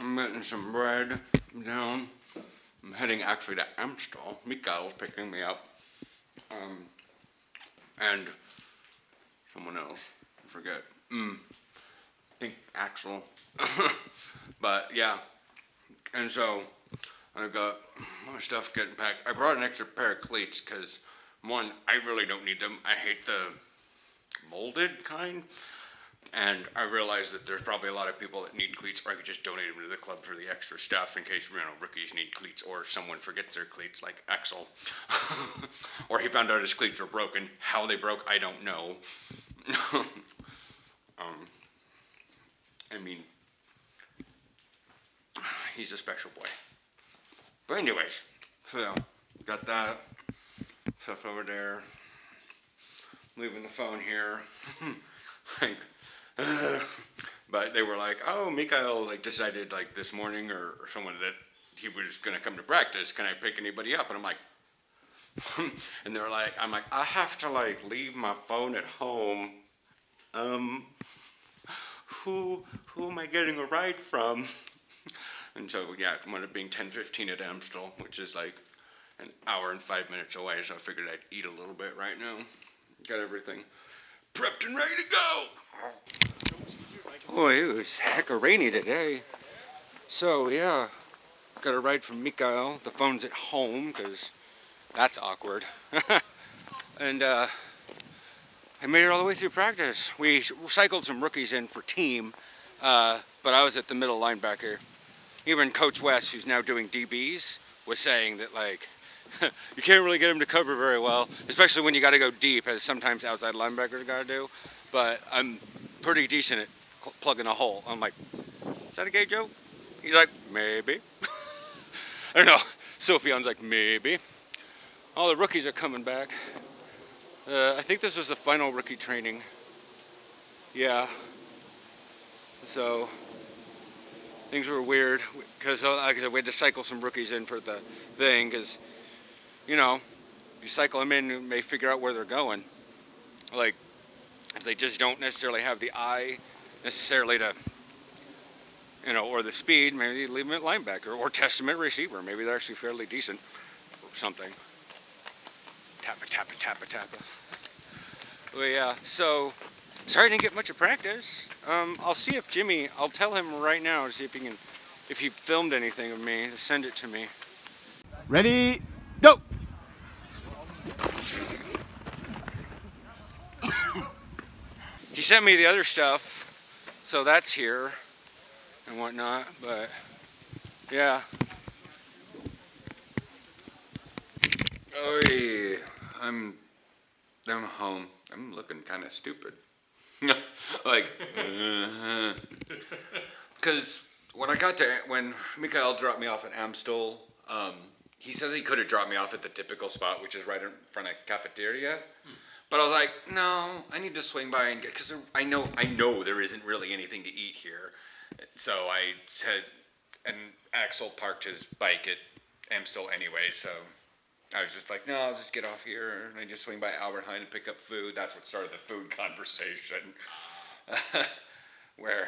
I'm getting some bread down. I'm heading actually to Amstel. Mikael's picking me up. And someone else. I forget. I think Axel. But yeah. And so I've got my stuff getting packed. I brought an extra pair of cleats because, one, I really don't need them. I hate the molded kind. And I realize that there's probably a lot of people that need cleats, or I could just donate them to the club for the extra stuff in case, you know, rookies need cleats or someone forgets their cleats, like Axel. Or he found out his cleats were broken. How they broke, I don't know. I mean, he's a special boy. But anyways, so got that stuff over there. Leaving the phone here. Like, but they were like, oh, Mikael like decided like this morning or someone that he was gonna come to practice. Can I pick anybody up? And I'm like, and they're like, I'm like, I have to like leave my phone at home. Who am I getting a ride from? And so yeah, it ended up being 10:15 at Amstel, which is like an hour and 5 minutes away. So I figured I'd eat a little bit right now. Got everything prepped and ready to go! Boy, it was hecka rainy today. So, yeah, got a ride from Mikael. The phone's at home, because that's awkward. And I made it all the way through practice. We cycled some rookies in for team, but I was at the middle linebacker. Even Coach West, who's now doing DBs, was saying that, like, you can't really get him to cover very well, especially when you got to go deep, as sometimes outside linebackers got to do. But I'm pretty decent at plugging a hole. I'm like, is that a gay joke? He's like, maybe. I don't know. Sofian's like, maybe. All the rookies are coming back. I think this was the final rookie training. Yeah. So things were weird because, like I said, we had to cycle some rookies in for the thing because, you know, you cycle them in, you may figure out where they're going. Like, if they just don't necessarily have the eye necessarily to, you know, or the speed, maybe you leave them at linebacker or test them at receiver. Maybe they're actually fairly decent or something. Tappa, tappa, tappa, tappa. Well, yeah, so, sorry I didn't get much of practice. I'll see if Jimmy, I'll tell him right now to see if he can, if he filmed anything of me, to send it to me. Ready, go! He sent me the other stuff, so that's here and whatnot, but yeah. Oy, I'm home. I'm looking kind of stupid. Like, because when Mikael dropped me off at Amstel, he says he could have dropped me off at the typical spot, which is right in front of cafeteria. But I was like, no, I need to swing by and get, because I know there isn't really anything to eat here. So I said, and Axel parked his bike at Amstel anyway, so I was just like, no, I'll just get off here and I just swing by Albert Heijn and pick up food. That's what started the food conversation. Where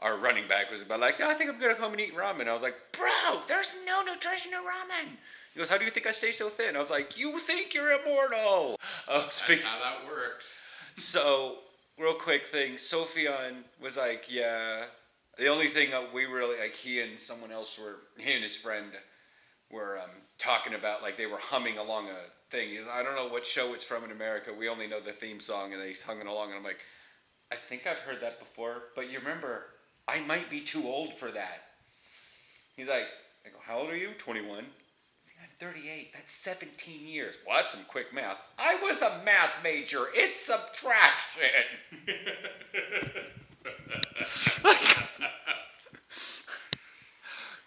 our running back was about like, no, I think I'm going to come and eat ramen. I was like, bro, there's no nutrition in ramen. He goes, how do you think I stay so thin? I was like, you think you're immortal. That's how that works. So, real quick thing, Sofian was like, yeah. The only thing that we really, like he and someone else were, he and his friend were talking about, like they were humming along a thing. He goes, I don't know what show it's from in America. We only know the theme song and they hung it along and I'm like, I think I've heard that before, but you remember, I might be too old for that. He's like, I go, how old are you? 21. I'm 38. That's 17 years. Well, that's some quick math. I was a math major. It's subtraction.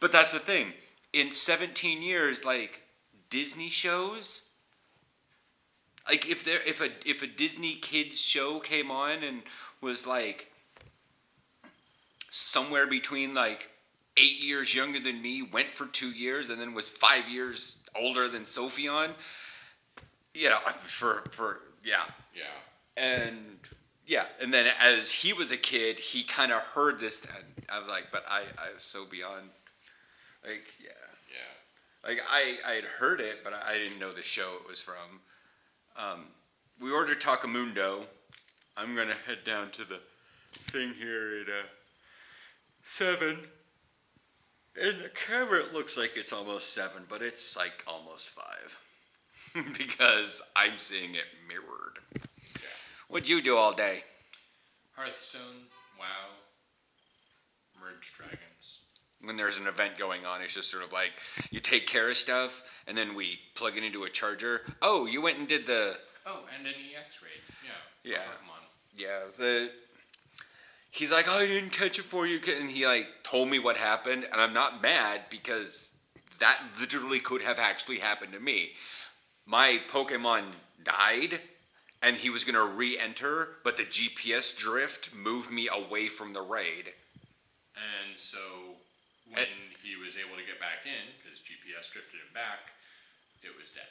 But that's the thing. In 17 years, like, Disney shows, like if a Disney kids show came on and was like somewhere between like 8 years younger than me, went for 2 years and then was 5 years older than Sofian, you know, for yeah. And Yeah, and then as he was a kid, he kind of heard this. And I was like, but I was so beyond, like, yeah. Yeah. Like, I had heard it, but I didn't know the show it was from. We ordered Takamundo. I'm going to head down to the thing here at 7. And the camera, it looks like it's almost 7, but it's like almost 5. Because I'm seeing it mirrored. Yeah. What'd you do all day? Hearthstone, WoW, Merge Dragons. When there's an event going on, it's just sort of like, you take care of stuff, and then we plug it into a charger. Oh, you went and did the... Oh, and an EX raid. Yeah. Yeah. Yeah. The... He's like, oh, I didn't catch it for you. And he, like, told me what happened. And I'm not mad because that literally could have actually happened to me. My Pokemon died and he was going to re-enter. But the GPS drift moved me away from the raid. And so when he was able to get back in, because GPS drifted him back, it was dead.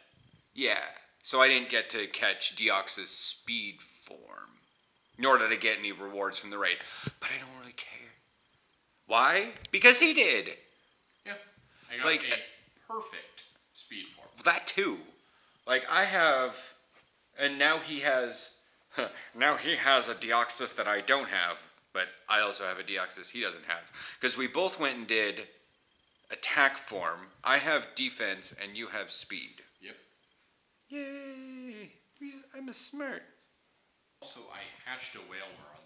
Yeah. So I didn't get to catch Deoxys' speed form. Nor did I get any rewards from the raid. But I don't really care. Why? Because he did. Yeah. I got like, a perfect speed form. That too. Like, I have... And now he has... Now he has a Deoxys that I don't have. But I also have a Deoxys he doesn't have. Because we both went and did attack form. I have defense and you have speed. Yep. Yay. I'm a smart... Also, I hatched a Wailmer on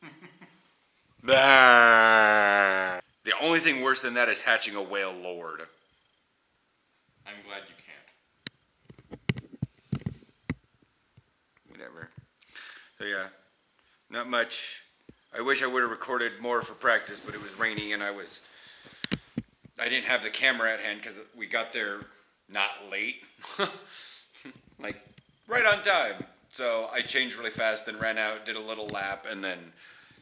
the way over. The only thing worse than that is hatching a Wailord. I'm glad you can't. Whatever. So yeah, not much. I wish I would have recorded more for practice, but it was rainy and I didn't have the camera at hand because we got there not late. Like, right on time. So I changed really fast, then ran out, did a little lap, and then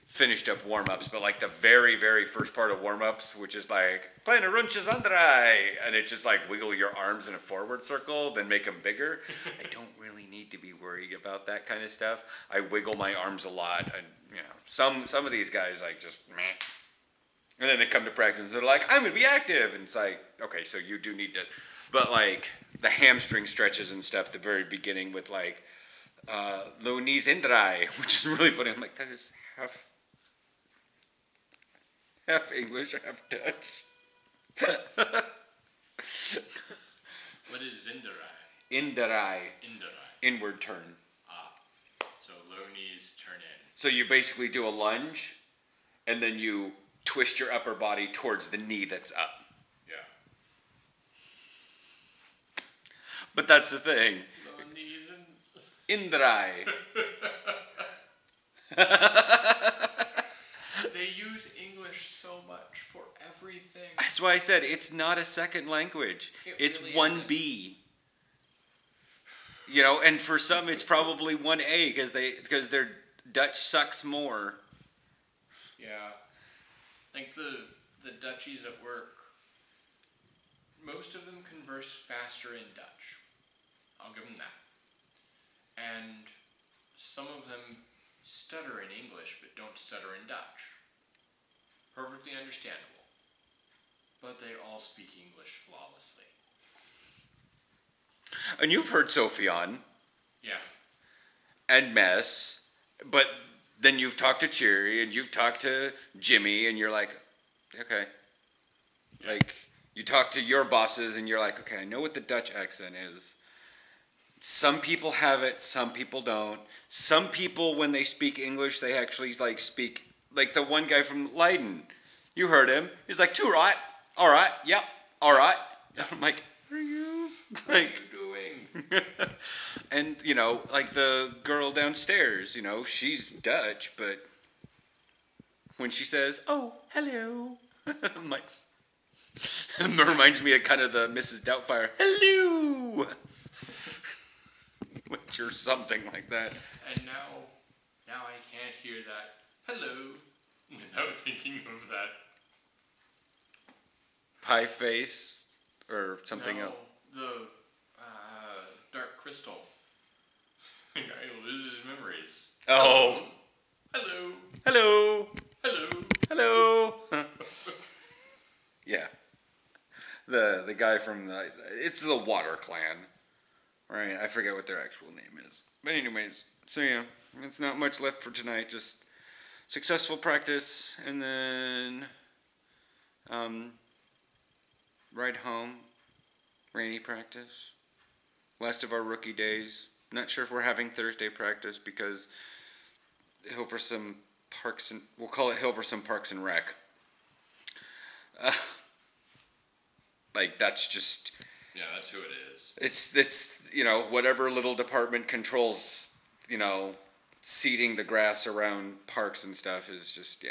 finished up warm-ups. But, like, the very, very first part of warm-ups, which is, like, plan a runchesandrai, and it's just, like, wiggle your arms in a forward circle, then make them bigger. I don't really need to be worried about that kind of stuff. I wiggle my arms a lot. You know, some of these guys, like, just meh. And then they come to practice, and they're like, I'm going to be active. And it's like, okay, so you do need to... But, like... The hamstring stretches and stuff at the very beginning with like low knees indrai, which is really funny. I'm like, that is half English, half Dutch. What is indrai? Indrai. Indrai. Inward turn. Ah. So low knees turn in. So you basically do a lunge and then you twist your upper body towards the knee that's up. But that's the thing. Indrai. They use English so much for everything. That's why I said it's not a second language. It's really 1B. You know, and for some it's probably 1A because their Dutch sucks more. Yeah. Like the Dutchies at work, most of them converse faster in Dutch. I'll give them that. And some of them stutter in English, but don't stutter in Dutch. Perfectly understandable. But they all speak English flawlessly. And you've heard Sofian. Yeah. And Mess. But then you've talked to Cheery, and you've talked to Jimmy, and you're like, okay. Yeah. Like... You talk to your bosses and you're like, okay, I know what the Dutch accent is. Some people have it, some people don't. Some people, when they speak English, they actually like speak, like the one guy from Leiden. You heard him. He's like, too right, all right, yep, all right. And I'm like, what are you? Like, what are you doing? And, you know, like the girl downstairs, you know, she's Dutch, but when she says, oh, hello, I'm like, that reminds me of kind of the Mrs. Doubtfire, hello! Which or something like that. And now I can't hear that hello without thinking of that. Pie face or something else? The Dark Crystal. Guy loses his memories. Oh. Hello. Hello. Hello. Hello. Hello. Yeah. The guy from it's the Water Clan. Right, I forget what their actual name is. But anyways, so yeah, it's not much left for tonight. Just successful practice and then ride home. Rainy practice. Last of our rookie days. Not sure if we're having Thursday practice because Hilversum Parks and... We'll call it Hilversum Parks and Rec. Like, that's just... Yeah, that's who it is. It's you know, whatever little department controls, you know, seeding the grass around parks and stuff is just, yeah.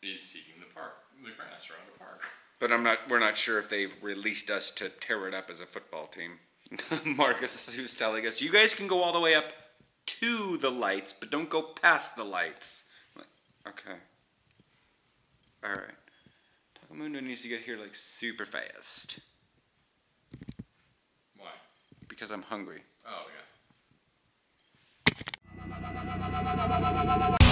He's seeding the grass around a park. But we're not sure if they've released us to tear it up as a football team. Marcus, who's telling us, you guys can go all the way up to the lights, but don't go past the lights. Okay. All right. Takamundo needs to get here, like, super fast. Why? Because I'm hungry. Oh, yeah.